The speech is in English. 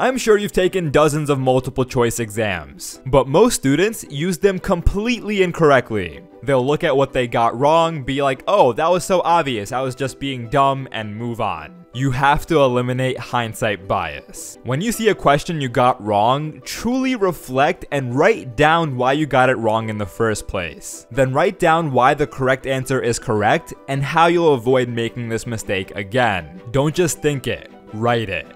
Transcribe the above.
I'm sure you've taken dozens of multiple choice exams, but most students use them completely incorrectly. They'll look at what they got wrong, be like, oh, that was so obvious, I was just being dumb, and move on. You have to eliminate hindsight bias. When you see a question you got wrong, truly reflect and write down why you got it wrong in the first place. Then write down why the correct answer is correct and how you'll avoid making this mistake again. Don't just think it, write it.